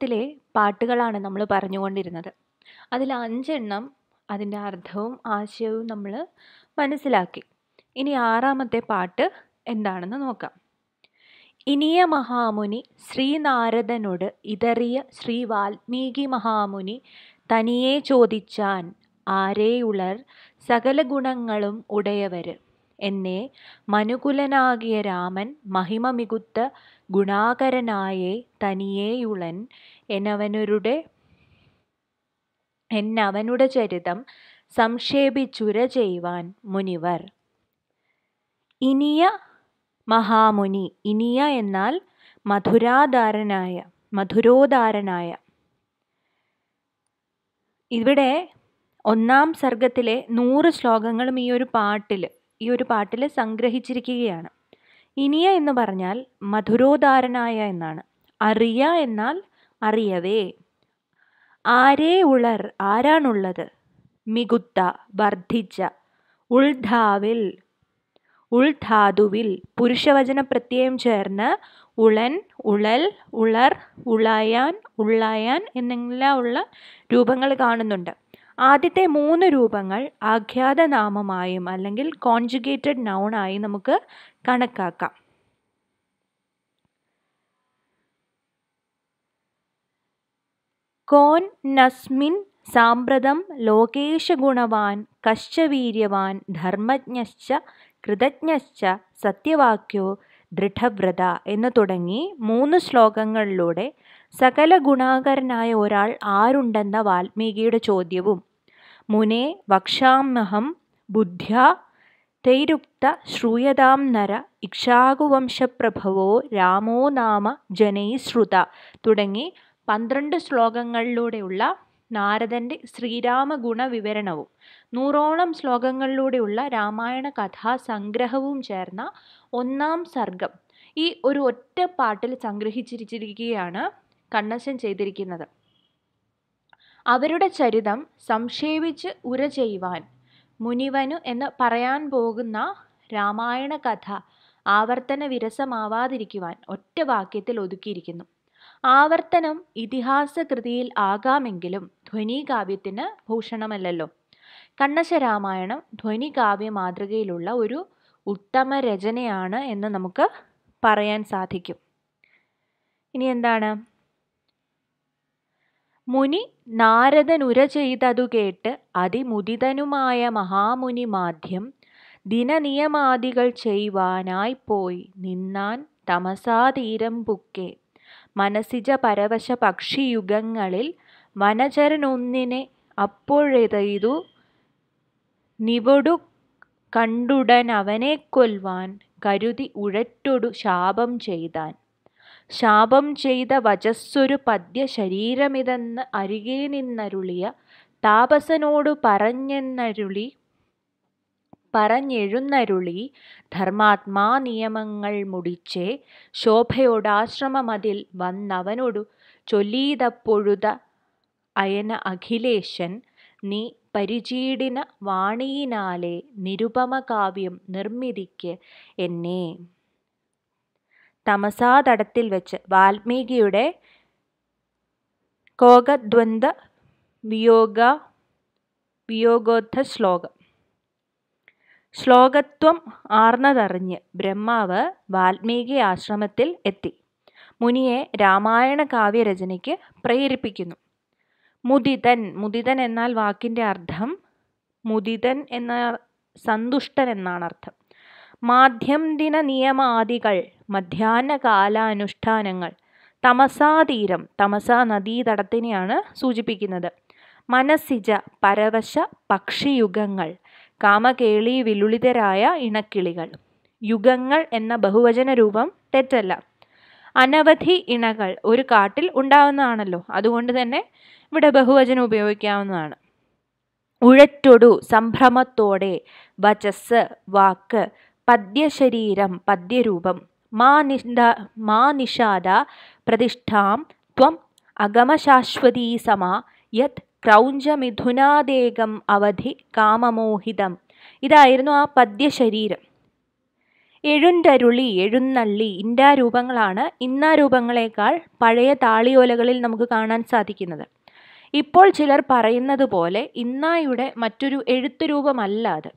ത്തിലെ പാട്ടുകളാണ് നമ്മൾ പറഞ്ഞുകൊണ്ടിരുന്നത്. അതിൽ 5 എണ്ണം അതിൻ്റെ അർത്ഥവും ആശയവും നമ്മൾ മനസ്സിലാക്കി. ഇനി 6-മത്തെ പാട്ട് എന്താണെന്ന് നോക്കാം. ഇനിയ മഹാമുനി ശ്രീനാരദനോട് ഇതറിയ ശ്രീ വാൽമീകി മഹാമുനി തനിയെ ചോദിച്ചാൻ ആരെയുളർ സകല ഗുണങ്ങളും ഉടയവർ എന്നെ മനുകുലനാകിയ രാമൻ മഹിമ മികുത്ത ഗുണാകരനായേ തനിയേയുളൻ എന്നവനുടെ ചരിതം സംക്ഷേപിച്ചുര ചെയ്യുവാൻ മുനിവർ. ഇനിയ മഹാമുനി, ഇനിയ എന്നാൽ മധുരോധാരനായ. ഇവിടെ 1-ാം സർഗത്തിലെ 100 ശ്ലോകങ്ങളും ഈ ഒരു പാട്ടിൽ സംഗ്രഹിച്ചിരിക്കുകയാണ്. ഇനിയ എന്ന് പറഞ്ഞാൽ മധുരോധാരനായ എന്നാണ്. അറിയ എന്നാൽ അറിയവേ. ആരേ ഉളർ, ആരാണുള്ളത്. മികുത്ത, വർദ്ധിച്ച. ഉൾധാതുവിൽ പുരുഷവചന പ്രത്യയം ചേർന്ന് ഉളൻ, ഉളൽ, ഉളർ, ഉളയാൻ, ഉള്ളയാൻ എന്നെല്ലാമുള്ള രൂപങ്ങൾ കാണുന്നുണ്ട്. ആദ്യത്തെ 3 രൂപങ്ങൾ ആഖ്യാതനാമമായും അല്ലെങ്കിൽ കോൺജുഗേറ്റഡ് നൗണായും നമുക്ക് കണക്കാക്കാം. കോൻ നസ്മിൻ സാമ്പ്രതം ലോകേശഗുണവാൻ കശ്ചവീര്യവാൻ ധർമ്മജ്ഞശ്ച കൃതജ്ഞശ്ച സത്യവാക്യോ ദൃഢവ്രത എന്ന് തുടങ്ങി 3 ശ്ലോകങ്ങളിലൂടെ സകല ഗുണാകരനായ ഒരാൾ ആരുണ്ടെന്ന വാൽമീകിയുടെ ചോദ്യവും മുനെ വക്ഷാമ്യഹം ബുദ്ധ്യാ തൈരുക്ത ശ്രൂയതാം നര ഇക്ഷാകുവംശപ്രഭവോ രാമോ നാമ ജനൈശ്രുത തുടങ്ങി 12 ശ്ലോകങ്ങളിലൂടെയുള്ള നാരദൻ്റെ ശ്രീരാമഗുണ വിവരണവും 100-ഓളം ശ്ലോകങ്ങളിലൂടെയുള്ള രാമായണ കഥാസംഗ്രഹവും ചേർന്ന 1-ാം സർഗം ഈ ഒരു ഒറ്റ പാട്ടിൽ സംഗ്രഹിച്ചിരിക്കുകയാണ് കണ്ണശൻ ചെയ്തിരിക്കുന്നത്. അവരുടെ ചരിതം സംക്ഷേപിച്ച് ഉര ചെയ്യുവാൻ മുനിവനു എന്ന് പറയാൻ പോകുന്ന രാമായണ കഥ ആവർത്തന വിരസമാവാതിരിക്കുവാൻ ഒറ്റ വാക്യത്തിൽ ഒതുക്കിയിരിക്കുന്നു. ആവർത്തനം ഇതിഹാസകൃതിയിൽ ആകാമെങ്കിലും ധ്വനികാവ്യത്തിന് ഭൂഷണമല്ലല്ലോ. കണ്ണശരാമായണം ധ്വനികാവ്യ മാതൃകയിലുള്ള ഒരു ഉത്തമ രചനയാണ് എന്ന് നമുക്ക് പറയാൻ സാധിക്കും. ഇനി എന്താണ്? മുനി നാരദനുര ചെയ്തതു കേട്ട് അതിമുദിതനുമായ മഹാമുനി മാധ്യം ദിനനിയമാദികൾ ചെയ്യുവാനായി പോയി നിന്നാൻ തമസാതീരം പുക്കെ മനസിജ പരവശ പക്ഷിയുഗങ്ങളിൽ വനചരനൊന്നിനെ അപ്പോഴെയ്തു നിവടു കണ്ടുടൻ അവനെ കൊല്ലുവാൻ കരുതി ഉഴറ്റൊടു ശാപം ചെയ്താൻ ശാപം ചെയ്ത വചസ്സൊരു പദ്യ ശരീരമിതെന്ന് അരികെ നിന്നരുളിയ താപസനോടു പറഞ്ഞെഴുന്നരുളി ധർമാത്മാ നിയമങ്ങൾ മുടിച്ചേ ശോഭയോടാശ്രമമതിൽ വന്നവനോടു ചൊല്ലീതപ്പൊഴുത അയന അഖിലേശൻ നീ പരിചീടിന വാണിയിനാലെ നിരുപമകാവ്യം നിർമ്മിതിക്ക് എന്നെ. തമസാതടത്തിൽ വെച്ച് വാൽമീകിയുടെ കോകദ്വന്ദ് വിയോഗോദ്ധ ശ്ലോകം ശ്ലോകത്വം ആർന്നതറിഞ്ഞ് ബ്രഹ്മാവ് വാൽമീകി ആശ്രമത്തിൽ എത്തി മുനിയെ രാമായണ കാവ്യരചനയ്ക്ക് പ്രേരിപ്പിക്കുന്നു. മുദിതൻ എന്നാൽ വാക്കിൻ്റെ അർത്ഥം മുദിതൻ എന്ന സന്തുഷ്ടൻ എന്നാണ് അർത്ഥം. മാധ്യം ദിന നിയമാദികൾ മധ്യാഹ്നകാലാനുഷ്ഠാനങ്ങൾ. തമസാതീരം തമസാ നദീതടത്തിനെയാണ് സൂചിപ്പിക്കുന്നത്. മനസിജ പരവശ പക്ഷിയുഗങ്ങൾ കാമകേളി വിലുളിതരായ ഇണക്കിളികൾ. യുഗങ്ങൾ എന്ന ബഹുവചന രൂപം തെറ്റല്ല. അനവധി ഇണകൾ ഒരു കാട്ടിൽ ഉണ്ടാവുന്നതാണല്ലോ, അതുകൊണ്ട് തന്നെ ഇവിടെ ബഹുവചനം ഉപയോഗിക്കാവുന്നതാണ്. ഉഴറ്റൊടു സംഭ്രമത്തോടെ വചസ് വാക്ക് പദ്യശരീരം പദ്യരൂപം മാ നിഷാദ പ്രതിഷ്ഠാം ത്വം അഗമശാശ്വതീ സമാ യത് ക്രൗഞ്ചമിഥുനാദേകം അവധി കാമമോഹിതം. ഇതായിരുന്നു ആ പദ്യശരീരം. എഴുണ്ടരുളി, എഴുന്നള്ളി, ഇൻഡാരൂപങ്ങളാണ് ഇന്നാരൂപങ്ങളെക്കാൾ പഴയ താളിയോലകളിൽ നമുക്ക് കാണാൻ സാധിക്കുന്നത്. ഇപ്പോൾ ചിലർ പറയുന്നത് പോലെ ഇന്നായുടെ മറ്റൊരു എഴുത്തുരൂപമല്ല അത്.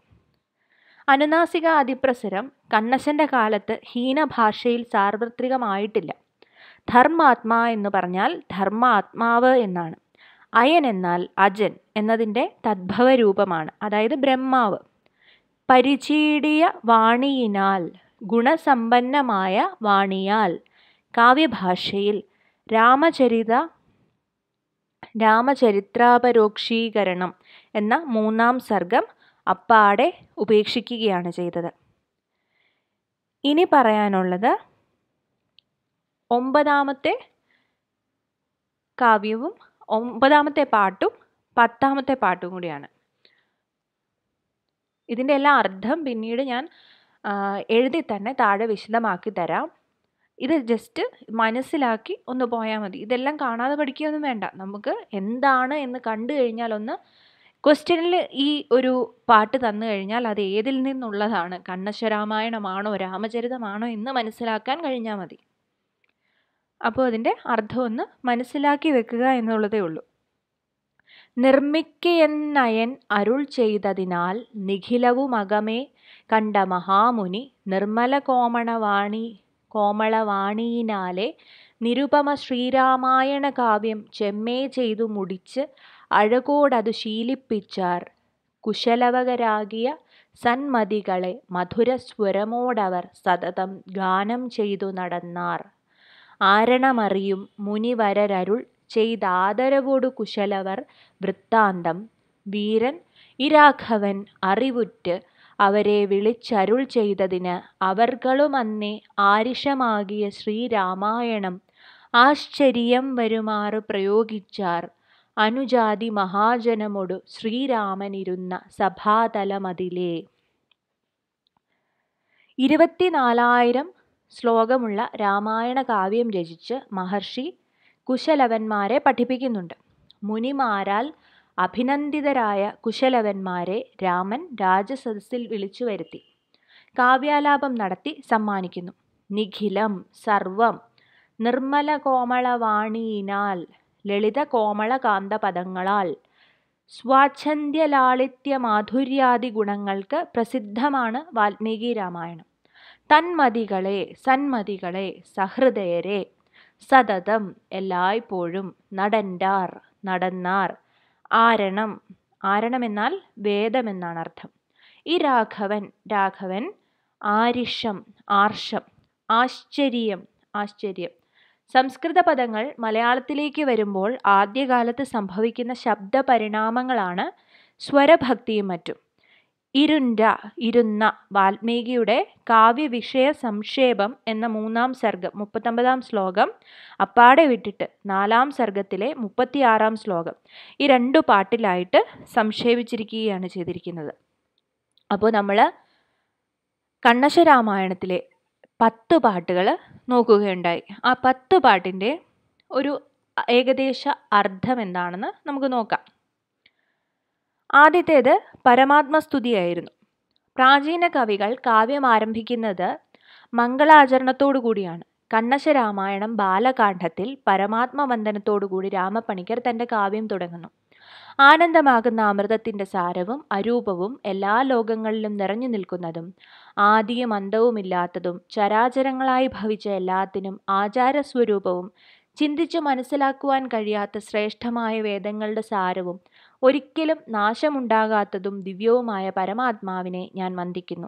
അനുനാസിക അതിപ്രസരം കണ്ണശൻ്റെ കാലത്ത് ഹീനഭാഷയിൽ സാർവത്രികമായിട്ടില്ല. ധർമാത്മാ എന്ന് പറഞ്ഞാൽ ധർമാത്മാവ് എന്നാണ്. അയൻ എന്നാൽ അജൻ എന്നതിൻ്റെ തദ്ഭവരൂപമാണ്, അതായത് ബ്രഹ്മാവ്. പരിചീടിയ വാണിയിനാൽ, ഗുണസമ്പന്നമായ വാണിയാൽ, കാവ്യഭാഷയിൽ രാമചരിത്രാപരോക്ഷീകരണം എന്ന മൂന്നാം സർഗം അപ്പാടെ ഉപേക്ഷിക്കുകയാണ് ചെയ്തത്. ഇനി പറയാനുള്ളത് ഒമ്പതാമത്തെ കാവ്യവും ഒമ്പതാമത്തെ പാട്ടും പത്താമത്തെ പാട്ടും കൂടിയാണ്. ഇതിൻ്റെ എല്ലാ അർത്ഥം പിന്നീട് ഞാൻ എഴുതി തന്നെ താഴെ വിശദമാക്കി തരാം. ഇത് ജസ്റ്റ് മനസ്സിലാക്കി ഒന്ന് പോയാൽ മതി. ഇതെല്ലാം കാണാതെ പഠിക്കുകയൊന്നും വേണ്ട. നമുക്ക് എന്താണ് എന്ന് കണ്ടു കഴിഞ്ഞാൽ, ഒന്ന് ക്വസ്റ്റ്യനിൽ ഈ ഒരു പാട്ട് തന്നു കഴിഞ്ഞാൽ അത് ഏതിൽ നിന്നുള്ളതാണ്, കണ്ണശരാമായണമാണോ രാമചരിതമാണോ എന്ന് മനസ്സിലാക്കാൻ കഴിഞ്ഞാൽ മതി. അപ്പോൾ അതിൻ്റെ അർത്ഥം ഒന്ന് മനസ്സിലാക്കി വെക്കുക എന്നുള്ളതേ ഉള്ളൂ. നിർമ്മിക്കയെന്നയൻ അരുൾ ചെയ്തതിനാൽ നിഖിലവുമകമേ കണ്ട മഹാമുനി നിർമ്മല കോമളവാണിയിനാലെ നിരുപമ ശ്രീരാമായണ കാവ്യം ചെമ്മേ ചെയ്തു മുടിച്ച് അഴകോടതു ശീലിപ്പിച്ചാർ. കുശലവകരാകിയ സന്മതികളെ മധുരസ്വരമോടവർ സതതം ഗാനം ചെയ്തു നടന്നാർ. ആരണമറിയും മുനിവരരരുൾ ചെയ്താദരവോടു കുശലവർ വൃത്താന്തം. വീരൻ ഇരാഘവൻ അറിവുറ്റ് അവരെ വിളിച്ചരുൾ ചെയ്തതിന് അവർകളുമന്നേ ആരിഷമാകിയ ശ്രീരാമായണം ആശ്ചര്യം വരുമാറു പ്രയോഗിച്ചാർ. അനുജാതി മഹാജനമൊടു ശ്രീരാമനിരുന്ന സഭാതലമതിലേ. 24,000 ശ്ലോകമുള്ള രാമായണ കാവ്യം രചിച്ച് മഹർഷി കുശലവന്മാരെ പഠിപ്പിക്കുന്നുണ്ട്. മുനിമാരാൽ അഭിനന്ദിതരായ കുശലവന്മാരെ രാമൻ രാജസദസ്സിൽ വിളിച്ചു വരുത്തി കാവ്യാലാപം നടത്തി സമ്മാനിക്കുന്നു. നിഖിലം സർവം നിർമ്മല കോമളവാണിയിനാൽ, ലളിത കോമളകാന്ത പദങ്ങളാൽ, സ്വാച്ഛന്ദ്യലാളിത്യ മാധുര്യാദി ഗുണങ്ങൾക്ക് പ്രസിദ്ധമാണ് വാൽമീകി രാമായണം. തന്മതികളെ സന്മതികളെ സഹൃദയരെ, സതതം എല്ലായ്പ്പോഴും, നടണ്ടാർ നടന്നാർ, ആരണം ആരണമെന്നാൽ വേദമെന്നാണ് അർത്ഥം, ഈ രാഘവൻ രാഘവൻ, ആരിഷം ആർഷം, ആശ്ചര്യം ആശ്ചര്യം. സംസ്കൃത പദങ്ങൾ മലയാളത്തിലേക്ക് വരുമ്പോൾ ആദ്യകാലത്ത് സംഭവിക്കുന്ന ശബ്ദ പരിണാമങ്ങളാണ് സ്വരഭക്തിയും മറ്റും. ഇരുണ്ട ഇരുന്ന വാൽമീകിയുടെ കാവ്യവിഷയ സംക്ഷേപം എന്ന മൂന്നാം സർഗം 39-ാം ശ്ലോകം അപ്പാടെ വിട്ടിട്ട് 4-ാം സർഗത്തിലെ 36-ാം ശ്ലോകം, ഈ രണ്ടു പാട്ടിലായിട്ട് സംക്ഷേപിച്ചിരിക്കുകയാണ് ചെയ്തിരിക്കുന്നത്. അപ്പോൾ നമ്മൾ കണ്ണശരാമായണത്തിലെ 10 പാട്ടുകൾ നോക്കുകയുണ്ടായി. ആ 10 പാട്ടിൻ്റെ ഒരു ഏകദേശ അർത്ഥം എന്താണെന്ന് നമുക്ക് നോക്കാം. ആദ്യത്തേത് പരമാത്മസ്തുതിയായിരുന്നു. പ്രാചീന കവികൾ കാവ്യം ആരംഭിക്കുന്നത് മംഗളാചരണത്തോടു കൂടിയാണ്. കണ്ണശരാമായണം ബാലകാണ്ഡത്തിൽ പരമാത്മവന്ദനത്തോടുകൂടി രാമപ്പണിക്കർ തൻ്റെ കാവ്യം തുടങ്ങുന്നു. ആനന്ദമാകുന്ന അമൃതത്തിൻ്റെ സാരവും അരൂപവും എല്ലാ ലോകങ്ങളിലും നിറഞ്ഞു നിൽക്കുന്നതും ആദിയും അന്തവുമില്ലാത്തതും ചരാചരങ്ങളായി ഭവിച്ച എല്ലാത്തിനും ആചാരസ്വരൂപവും ചിന്തിച്ചു മനസ്സിലാക്കുവാൻ കഴിയാത്ത ശ്രേഷ്ഠമായ വേദങ്ങളുടെ സാരവും ഒരിക്കലും നാശമുണ്ടാകാത്തതും ദിവ്യവുമായ പരമാത്മാവിനെ ഞാൻ വന്ദിക്കുന്നു.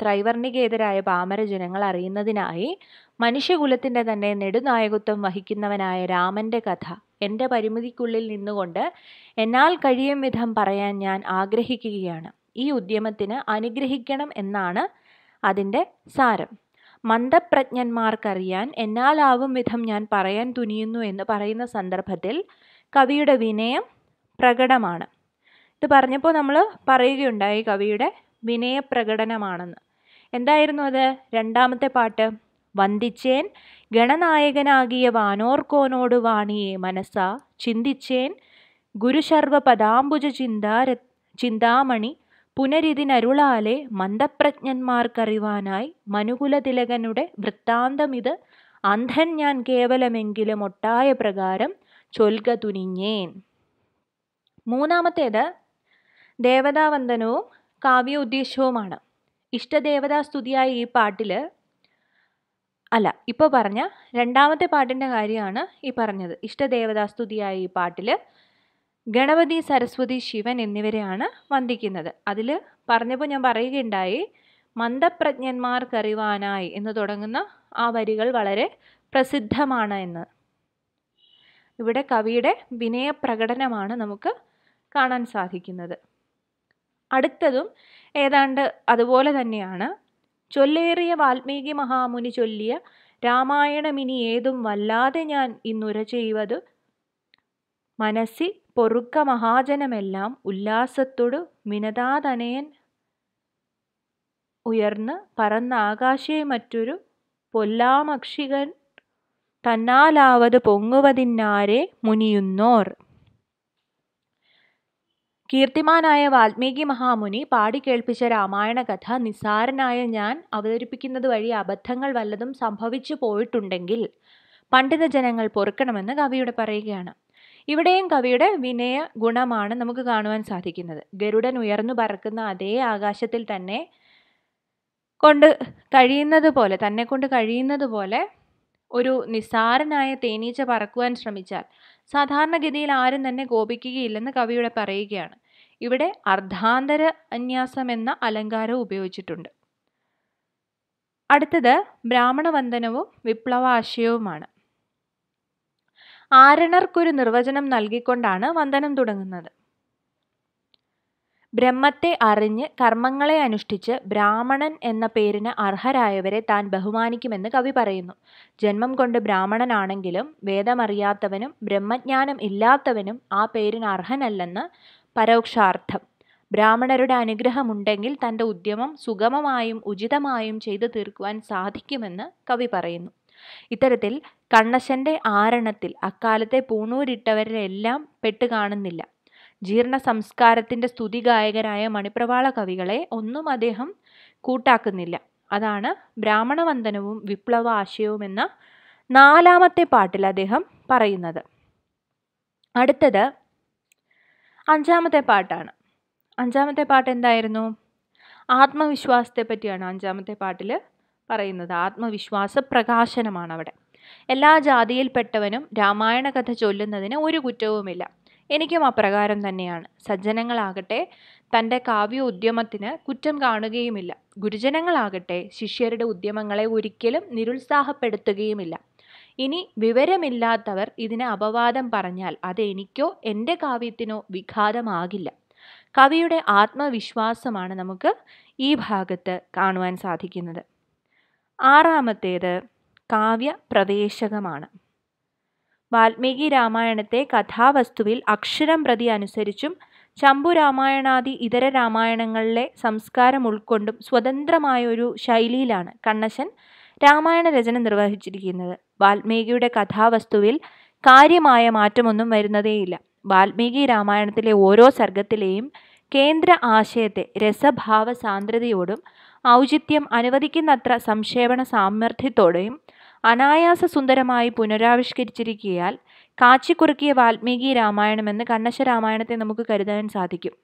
ത്രൈവർണികേതരായ പാമരജനങ്ങൾ അറിയുന്നതിനായി മനുഷ്യകുലത്തിൻ്റെ തന്നെ നെടുനായകത്വം വഹിക്കുന്നവനായ രാമൻ്റെ കഥ എൻ്റെ പരിമിതിക്കുള്ളിൽ നിന്നുകൊണ്ട് എന്നാൽ കഴിയും വിധം പറയാൻ ഞാൻ ആഗ്രഹിക്കുകയാണ്. ഈ ഉദ്യമത്തിന് അനുഗ്രഹിക്കണം എന്നാണ് അതിൻ്റെ സാരം. മന്ദപ്രജ്ഞന്മാർക്കറിയാൻ എന്നാലാവും വിധം ഞാൻ പറയാൻ തുനിയുന്നു എന്ന് പറയുന്ന സന്ദർഭത്തിൽ കവിയുടെ വിനയം പ്രകടമാണ്. ഇത് പറഞ്ഞപ്പോൾ നമ്മൾ പറയുകയുണ്ടായി കവിയുടെ വിനയ പ്രകടനമാണെന്ന്. എന്തായിരുന്നു അത്? രണ്ടാമത്തെ പാട്ട്, വന്ദിച്ചേൻ ഗണനായകനാകിയ വാനോർക്കോനോട് വാണിയെ മനസ്സ ചിന്തിച്ചേൻ ഗുരുശർവ പദാംബുജ ചിന്താമണി പുനരിതിനരുളാലെ മന്ദപ്രജ്ഞന്മാർക്കറിവാനായി മനുകുലതിലകനുടെ വൃത്താന്തമിത് അന്ധൻ ഞാൻ കേവലമെങ്കിലും ഒട്ടായ പ്രകാരം ചൊൽക തുനിഞ്ഞേൻ. മൂന്നാമത്തേത് ദേവതാവന്ദനവും കാവ്യ ഉദ്ദേശവുമാണ്. ഇഷ്ടദേവതാ സ്തുതിയായ ഈ പാട്ടിൽ ഇപ്പോൾ പറഞ്ഞ രണ്ടാമത്തെ പാട്ടിൻ്റെ കാര്യമാണ് ഈ പറഞ്ഞത്. ഇഷ്ടദേവതാ സ്തുതിയായ ഈ പാട്ടിൽ ഗണപതി, സരസ്വതി, ശിവൻ എന്നിവരെയാണ് വന്ദിക്കുന്നത്. അതിൽ പറഞ്ഞപ്പോൾ ഞാൻ പറയുകയുണ്ടായി മന്ദപ്രജ്ഞന്മാർക്കറിവാനായി എന്ന് തുടങ്ങുന്ന ആ വരികൾ വളരെ പ്രസിദ്ധമാണ് എന്ന്. ഇവിടെ കവിയുടെ വിനയ പ്രകടനമാണ് നമുക്ക് കാണാൻ സാധിക്കുന്നത്. അടുത്തതും ഏതാണ്ട് അതുപോലെ തന്നെയാണ്. ചൊല്ലേറിയ വാൽമീകി മഹാമുനി ചൊല്ലിയ രാമായണമിനി ഏതും വല്ലാതെ ഞാൻ ഇന്നുര ചെയ്വതു മനസ്സി പൊറുക്ക മഹാജനമെല്ലാം ഉല്ലാസത്തോടു വിനതാതനയൻ ഉയർന്ന് പറന്ന ആകാശേ മറ്റൊരു പൊല്ലാമക്ഷികൻ തന്നാലാവത് പൊങ്ങുവതിന്നാരെ മുനിയുന്നോർ. കീർത്തിമാനായ വാൽമീകി മഹാമുനി പാടി കേൾപ്പിച്ച രാമായണ കഥ നിസ്സാരനായ ഞാൻ അവതരിപ്പിക്കുന്നത് വഴി അബദ്ധങ്ങൾ വല്ലതും സംഭവിച്ചു പോയിട്ടുണ്ടെങ്കിൽ പണ്ഡിത ജനങ്ങൾ പൊറുക്കണമെന്ന് കവിയോട് പറയുകയാണ്. ഇവിടെയും കവിയുടെ വിനയ ഗുണമാണ് നമുക്ക് കാണുവാൻ സാധിക്കുന്നത്. ഗരുഡൻ ഉയർന്നു പറക്കുന്ന അതേ ആകാശത്തിൽ തന്നെ കൊണ്ട് കഴിയുന്നത് പോലെ ഒരു നിസ്സാരനായ തേനീച്ച പറക്കുവാൻ ശ്രമിച്ചാൽ സാധാരണഗതിയിൽ ആരും തന്നെ കോപിക്കുകയില്ലെന്ന് കവിയോട് പറയുകയാണ്. ഇവിടെ അർദ്ധാന്തര അന്യാസം എന്ന അലങ്കാരം ഉപയോഗിച്ചിട്ടുണ്ട്. അടുത്തത് ബ്രാഹ്മണവന്ദനവും വിപ്ലവാശയവുമാണ്. ആരണർക്കൊരു നിർവചനം നൽകിക്കൊണ്ടാണ് വന്ദനം തുടങ്ങുന്നത്. ബ്രഹ്മത്തെ അറിഞ്ഞ് കർമ്മങ്ങളെ അനുഷ്ഠിച്ച് ബ്രാഹ്മണൻ എന്ന പേരിന് അർഹരായവരെ താൻ ബഹുമാനിക്കുമെന്ന് കവി പറയുന്നു. ജന്മം കൊണ്ട് ബ്രാഹ്മണനാണെങ്കിലും വേദമറിയാത്തവനും ബ്രഹ്മജ്ഞാനം ഇല്ലാത്തവനും ആ പേരിന് അർഹനല്ലെന്ന് പരോക്ഷാർത്ഥം. ബ്രാഹ്മണരുടെ അനുഗ്രഹമുണ്ടെങ്കിൽ തൻ്റെ ഉദ്യമം സുഗമമായും ഉചിതമായും ചെയ്തു തീർക്കുവാൻ സാധിക്കുമെന്ന് കവി പറയുന്നു. ഇത്തരത്തിൽ കണ്ണശൻ്റെ ആരണത്തിൽ അക്കാലത്തെ പൂണൂരിട്ടവരെല്ലാം പെട്ട് കാണുന്നില്ല. ജീർണ സംസ്കാരത്തിൻ്റെ സ്തുതി ഗായകരായ മണിപ്രവാള കവികളെ ഒന്നും അദ്ദേഹം കൂട്ടാക്കുന്നില്ല. അതാണ് ബ്രാഹ്മണവന്ദനവും വിപ്ലവാശയവും എന്ന നാലാമത്തെ പാട്ടിൽ അദ്ദേഹം പറയുന്നത്. അടുത്തത് അഞ്ചാമത്തെ പാട്ടാണ്. അഞ്ചാമത്തെ പാട്ട് എന്തായിരുന്നു? ആത്മവിശ്വാസത്തെ പറ്റിയാണ് അഞ്ചാമത്തെ പാട്ടിൽ പറയുന്നത്. ആത്മവിശ്വാസ പ്രകാശനമാണ് അവിടെ. എല്ലാ ജാതിയിൽപ്പെട്ടവനും രാമായണ കഥ ചൊല്ലുന്നതിന് ഒരു കുറ്റവുമില്ല. എനിക്കും അപ്രകാരം തന്നെയാണ്. സജ്ജനങ്ങളാകട്ടെ തൻ്റെ കാവ്യ ഉദ്യമത്തിന് കുറ്റം കാണുകയുമില്ല. ഗുരുജനങ്ങളാകട്ടെ ശിഷ്യരുടെ ഉദ്യമങ്ങളെ ഒരിക്കലും നിരുത്സാഹപ്പെടുത്തുകയുമില്ല. ഇനി വിവരമില്ലാത്തവർ ഇതിന് അപവാദം പറഞ്ഞാൽ അത് എനിക്കോ എൻ്റെ കാവ്യത്തിനോ വിഘാതമാകില്ല. കവിയുടെ ആത്മവിശ്വാസമാണ് നമുക്ക് ഈ ഭാഗത്ത് കാണുവാൻ സാധിക്കുന്നത്. ആറാമത്തേത് കാവ്യ പ്രവേശകമാണ്. വാൽമീകി രാമായണത്തെ കഥാവസ്തുവിൽ അക്ഷരം പ്രതി അനുസരിച്ചും ചമ്പുരാമായണാദി ഇതര രാമായണങ്ങളിലെ സംസ്കാരം ഉൾക്കൊണ്ടും സ്വതന്ത്രമായൊരു ശൈലിയിലാണ് കണ്ണശൻ രാമായണ രചന നിർവഹിച്ചിരിക്കുന്നത്. വാൽമീകിയുടെ കഥാവസ്തുവിൽ കാര്യമായ മാറ്റമൊന്നും വരുന്നതേയില്ല. വാൽമീകി രാമായണത്തിലെ ഓരോ സർഗത്തിലെയും കേന്ദ്ര ആശയത്തെ രസഭാവ സാന്ദ്രതയോടും ഔചിത്യം അനുവദിക്കുന്നത്ര സംക്ഷേപണ സാമർഥ്യത്തോടെയും അനായാസ സുന്ദരമായി പുനരാവിഷ്കരിച്ചിരിക്കയാൽ കാച്ചിക്കുറുക്കിയ വാൽമീകി രാമായണമെന്ന് കണ്ണശ രാമായണത്തെ നമുക്ക് കരുതാൻ സാധിക്കും.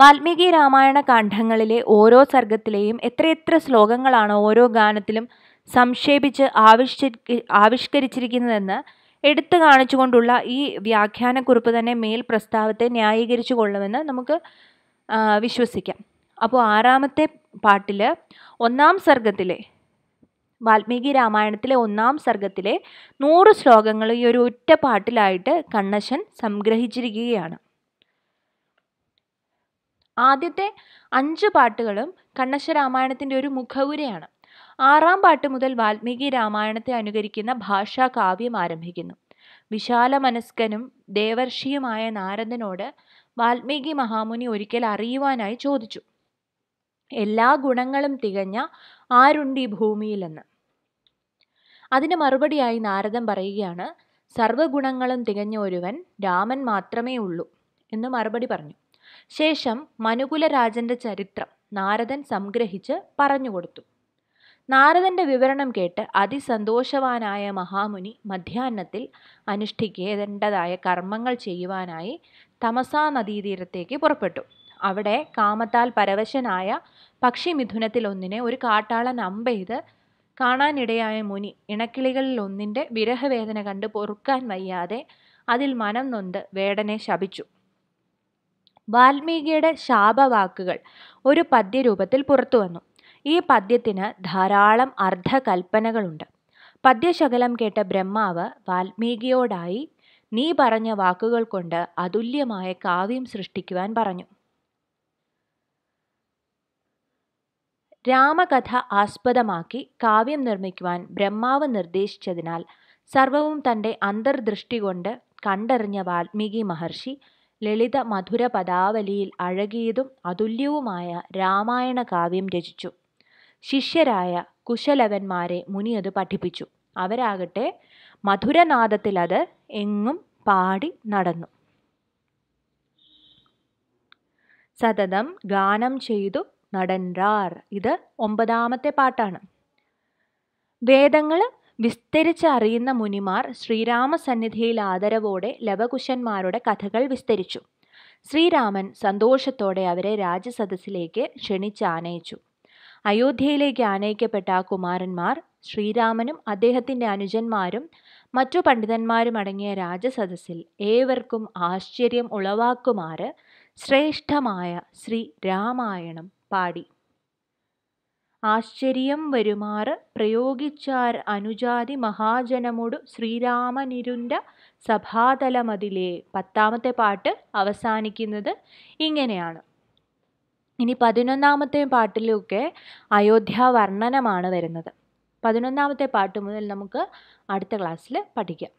വാൽമീകി രാമായണ കാണ്ഡങ്ങളിലെ ഓരോ സർഗത്തിലെയും എത്രയെത്ര ശ്ലോകങ്ങളാണ് ഓരോ ഗാനത്തിലും സംക്ഷേപിച്ച് ആവിഷ്കരിച്ചിരിക്കുന്നതെന്ന് എടുത്തു കാണിച്ചുകൊണ്ടുള്ള ഈ വ്യാഖ്യാനക്കുറിപ്പ് തന്നെ മേൽ പ്രസ്താവത്തെ ന്യായീകരിച്ചു കൊള്ളുമെന്ന് നമുക്ക് വിശ്വസിക്കാം. അപ്പോൾ ആറാമത്തെ പാട്ടിൽ വാൽമീകി രാമായണത്തിലെ ഒന്നാം സർഗത്തിലെ 100 ശ്ലോകങ്ങൾ ഈ ഒരു ഒറ്റ പാട്ടിലായിട്ട് കണ്ണശൻ സംഗ്രഹിച്ചിരിക്കുകയാണ്. ആദ്യത്തെ 5 പാട്ടുകളും കണ്ണശ രാമായണത്തിൻ്റെ ഒരു മുഖവുരയാണ്. ആറാം പാട്ട് മുതൽ വാൽമീകി രാമായണത്തെ അനുകരിക്കുന്ന ഭാഷാകാവ്യം ആരംഭിക്കുന്നു. വിശാലമനസ്കനും ദേവർഷിയുമായ നാരദനോട് വാൽമീകി മഹാമുനി ഒരിക്കൽ അറിയുവാനായി ചോദിച്ചു, എല്ലാ ഗുണങ്ങളും തികഞ്ഞ ആരുണ്ട് ഈ ഭൂമിയിലെന്ന്. അതിന് മറുപടിയായി നാരദൻ പറയുകയാണ്, സർവ്വഗുണങ്ങളും തികഞ്ഞ ഒരുവൻ രാമൻ മാത്രമേ ഉള്ളൂ എന്ന് മറുപടി പറഞ്ഞു. ശേഷം മനുകുലരാജൻ്റെ ചരിത്രം നാരദൻ സംഗ്രഹിച്ച് പറഞ്ഞുകൊടുത്തു. നാരദൻ്റെ വിവരണം കേട്ട് അതിസന്തോഷവാനായ മഹാമുനി മധ്യാഹ്നത്തിൽ അനുഷ്ഠിക്കേണ്ടതായ കർമ്മങ്ങൾ ചെയ്യുവാനായി തമസാ നദീതീരത്തേക്ക് പുറപ്പെട്ടു. അവിടെ കാമത്താൽ പരവശനായ പക്ഷിമിഥുനത്തിലൊന്നിനെ ഒരു കാട്ടാളൻ അമ്പെയ്ത് കാണാനിടയായ മുനി ഇണക്കിളികളിലൊന്നിൻ്റെ വിരഹവേദന കണ്ട് പൊറുക്കാൻ വയ്യാതെ അതിൽ മനം നൊന്ത് വേടനെ ശപിച്ചു. വാൽമീകിയുടെ ശാപവാക്കുകൾ ഒരു പദ്യരൂപത്തിൽ പുറത്തു വന്നു. ഈ പദ്യത്തിന് ധാരാളം അർദ്ധകൽപ്പനകളുണ്ട്. പദ്യശകലം കേട്ട ബ്രഹ്മാവ് വാൽമീകിയോടായി നീ പറഞ്ഞ വാക്കുകൾ കൊണ്ട് അതുല്യമായ കാവ്യം സൃഷ്ടിക്കുവാൻ പറഞ്ഞു. രാമകഥ ആസ്പദമാക്കി കാവ്യം നിർമ്മിക്കുവാൻ ബ്രഹ്മാവ് നിർദ്ദേശിച്ചതിനാൽ സർവവും തൻ്റെ അന്തർദൃഷ്ടി കൊണ്ട് കണ്ടറിഞ്ഞ വാൽമീകി മഹർഷി ലളിത മധുര പദാവലിയിൽ അഴകിയതും അതുല്യവുമായ രാമായണ കാവ്യം രചിച്ചു. ശിഷ്യരായ കുശലവന്മാരെ മുനി അത് പഠിപ്പിച്ചു. അവരാകട്ടെ മധുരനാദത്തിലത് എങ്ങും പാടി നടന്നു. സതതം ഗാനം ചെയ്തു നടൻറാർ. ഇത് 9ാമത്തെ പാട്ടാണ്. വേദങ്ങൾ വിസ്തരിച്ച് അറിയുന്ന മുനിമാർ ശ്രീരാമസന്നിധിയിൽ ആദരവോടെ ലവകുശന്മാരുടെ കഥകൾ വിസ്തരിച്ചു. ശ്രീരാമൻ സന്തോഷത്തോടെ അവരെ രാജസദസ്സിലേക്ക് ക്ഷണിച്ചാനയിച്ചു. അയോധ്യയിലേക്ക് ആനയിക്കപ്പെട്ട ആ കുമാരന്മാർ ശ്രീരാമനും അദ്ദേഹത്തിൻ്റെ അനുജന്മാരും മറ്റു പണ്ഡിതന്മാരും അടങ്ങിയ രാജസദസ്സിൽ ഏവർക്കും ആശ്ചര്യം ഉളവാക്കുമാറ് ശ്രേഷ്ഠമായ ശ്രീ രാമായണം പാടി. ആശ്ചര്യം വരുമാറ് പ്രയോഗിച്ചാർ അനുജാതി മഹാജനമോടു ശ്രീരാമനിരുണ്ട സഭാതലമതിലെ. 10ാമത്തെ പാട്ട് അവസാനിക്കുന്നത് ഇങ്ങനെയാണ്. ഇനി 11ാമത്തെ പാട്ടിലൊക്കെ അയോധ്യ വർണ്ണനമാണ് വരുന്നത്. 11ാമത്തെ പാട്ട് മുതൽ നമുക്ക് അടുത്ത ക്ലാസ്സിൽ പഠിക്കാം.